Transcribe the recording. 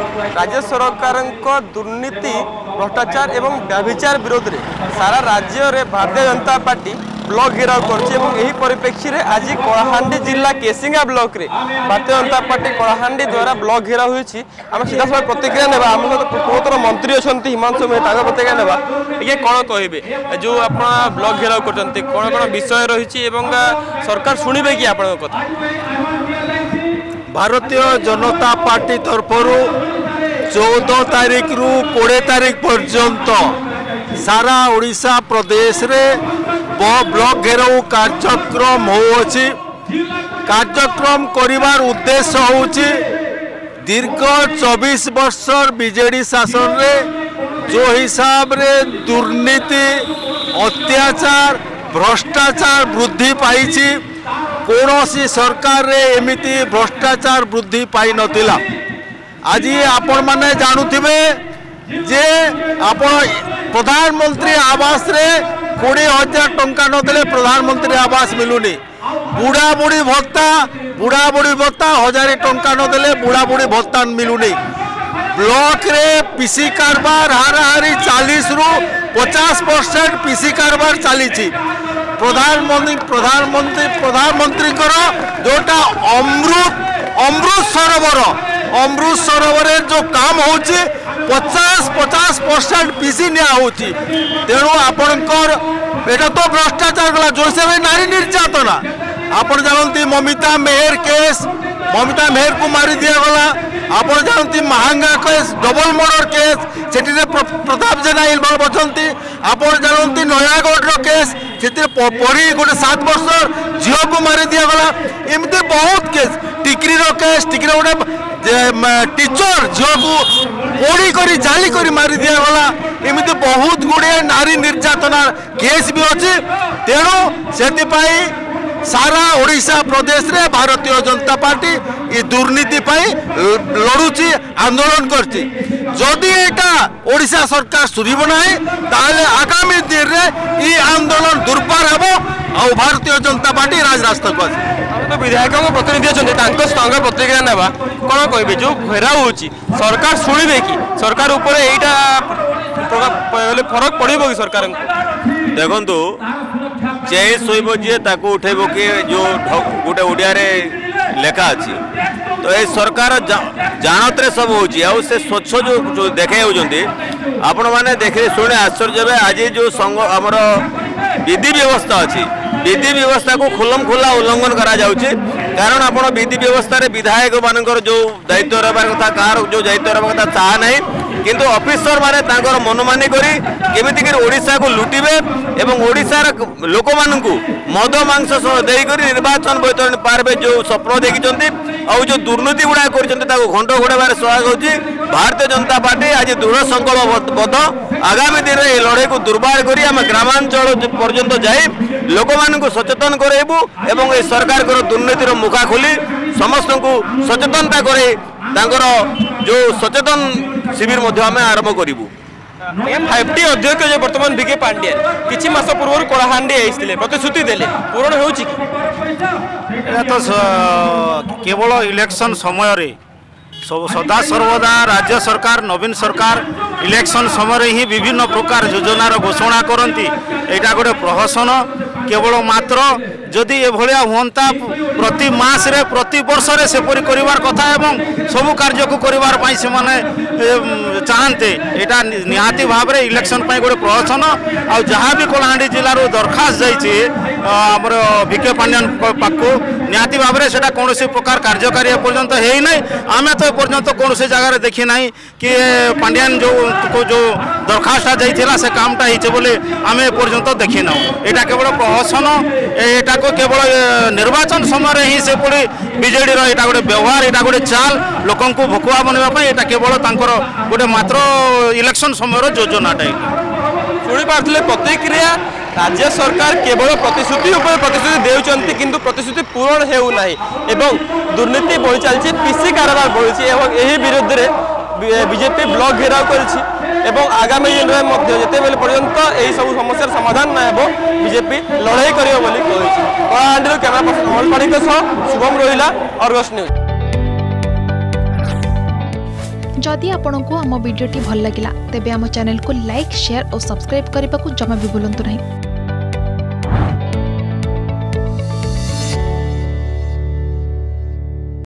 राज्य सरकार दुर्नीति भ्रष्टाचार एवं व्यभिचार विरोध में सारा राज्य रे भारतीय जनता पार्टी ब्लॉक घेराव करेक्षी में आज कलाहांडी जिला केसिंगा ब्लॉक रे भारतीय जनता पार्टी कलाहांडी द्वारा ब्लॉक घेराव होती। आम सीधा साल प्रतिक्रिया नेवा आम पूर्वतर मंत्री अच्छा हिमांशु मेहता प्रतिक्रिया नेवा ये कौन कहे जो आप ब्लॉक घेराव करते कौन कौन विषय रही सरकार शुणे कि आप कथा भारतीय जनता पार्टी तरफर 14 तारीख रु 20 तारीख पर्यंत सारा ओडिशा प्रदेश रे ब्लॉक घेराव कार्यक्रम होची। कार्यक्रम करिवार उद्देश्य होची दीर्घ 24 वर्ष बीजेडी शासन रे जो हिसाब रे दुर्नीति अत्याचार भ्रष्टाचार वृद्धि पाईची कोनोसी सरकार रे एमिति भ्रष्टाचार वृद्धि पाई नथिला। आज आपण माने जानुथिबे जे आपण प्रधानमंत्री आवास रे 20,000 टंका नदेले प्रधानमंत्री आवास मिलूनी। बुढ़ा बुढ़ी भत्ता 1,000 टंका नदेले बुढ़ा बुढ़ी भत्ता मिलूनी। ब्लॉक रे पीसी कारबार हाराहारी 40 रु 50% पीसी कारबार चली। प्रधानमंत्री जोटा अमृत सरोवर जो काम होची 50% पीसी निया होची। तेणु आपणकर एटा तो भ्रष्टाचार गला जो से नारी निर्यातना आपण जानती ममिता मेहर को मारी दिया गला। आपण जानती Mahanga case double murder case सेटिरे प्रताप जेना इन्वॉल्व होचंती। आपण जानती नयागढ़ रो केस सेटिरे परी गोटे 7 वर्ष झियो को मारी दिया गला। एमते बहुत केस टिकरी रो गोटे टीचर झियो को पोड़ी करी जाली करी मारी दिया गला। एमते बहुत गुड़े नारी निर्यातना केस भी अछि। तेणु सेति पाई सारा ओडिशा प्रदेश रे भारतीय जनता पार्टी ये दुर्नीति लड़ुची आंदोलन करती। जदि एटा ओडिशा सरकार सुनिब नाही ताले आगामी दिन रे ये आंदोलन दुर्बार हेबो और भारतीय जनता पार्टी राजरास्ता को तो विधायक प्रतिनिधि अच्छा संग प्रतिक्रिया नेवा कौन कहे जो घेराव होची सरकार सुनिबे कि सरकार ऊपर एटा फरक पड़ब कि सरकार देखु जे शोब जी ताको उठेब कि जो गोटे ओडिया रे लेखा अच्छी तो ये सरकार जानत रे सब हो स्वच्छ जो देखे आपण मैंने देखे शुणे आश्चर्य आज जो संग आमर विधि व्यवस्था अच्छी विधि व्यवस्था को खुलम खुला उल्लंघन करा कारण आप विधि व्यवस्था रे विधायक मान जो दायित्व रहा कथा कार जो दायित्व रहा कथा ता नहीं किंतु ऑफिसर माने मनमानी करी केमिति करी ओडिशा को लुटिबे एवं ओडिशार लोक मानक मद मांस देकर निर्वाचन बैतरणी पार्बे जो स्वप्न देखिं और जो दुर्नीति गुड़ा कर घंट घोड़ाबार सहायक होची। भारतीय जनता पार्टी आज दृढ़ संकल्पबद्ध आगामी दिन में लड़ाई को दुर्बार करी आम ग्रामांचल पर्यंत जाई लोक मानक सचेतन करेबू एवं ए सरकार को दुर्नीतिर मुखा खोली समस्त को सचेतनता करे जो सचेतन शिविर आम आरंभ करूँ। 5T अध्यक्ष जो बर्तमान विके पांड्या किसी मास पूर्व कलाहांडी आईते प्रतिश्रुति देले पूरण हो तो केवल इलेक्शन समय रे सदा सर्वदा राज्य सरकार नवीन सरकार इलेक्शन समय ही विभिन्न प्रकार योजनार घोषणा करती एटा गोटे प्रहसन केवल मात्र जदि एभलिया होता प्रति मास रे प्रति वर्ष रे से परि करिवार कथा एवं सबु कार्य को करिवार पाई से माने चाहते एटा निहाती भाव रे इलेक्शन पाई गोटे प्रहसन आ जहाँ भी कलाहांडी जिलार दरखास्त जाइए आमर विके पांड्यान पाखु निहाती भाव रे सेटा कोनोसी प्रकार कार्यकारी पर्यंत हेई नै। आमे तो पर्यंत कोनोसी जगह रे देखि नै कि पांड्यान जो दरखास्त जाइथिला से कामटा हिचे बोले आमे पर्यंत देखि नौ। एटा केवल प्रहसन एटा को केवल निर्वाचन समय ही से पूरी बीजेडी रो एटा गोटे व्यवहार एटा गोटे चाल लोकन को भकुआ बनवा पई एटा केवल तांकर गोटे मात्र इलेक्शन समय रो योजनाटा शुणी पारथिले प्रतिक्रिया राज्य सरकार केवल प्रतिश्रुति उपर प्रतिश्रुति देउचंती किंतु प्रतिश्रुति पूरण हेउ नाही एवं दुर्नीति बढ़ी चलछि पीसी कारबार बढ़ी छि एवं एही विरुद्ध रे बीजेपी ब्लॉक घेराव करछि एवं आगामी दिन में मध्य जेतेबेले पर्यंत एही सब समस्या समाधान न हेबो बीजेपी लड़ाई करियो बोली कहछि। कलाहांडी कैमरा पर्सन मोहन पाड़ी के सह शुभम रोहिला अर्गस न्यूज। जदि आपंक आम भिडी भल लगा तेब आम चैनल को लाइक, शेयर और सब्सक्राइब करने को जमा भी भूलु नहीं।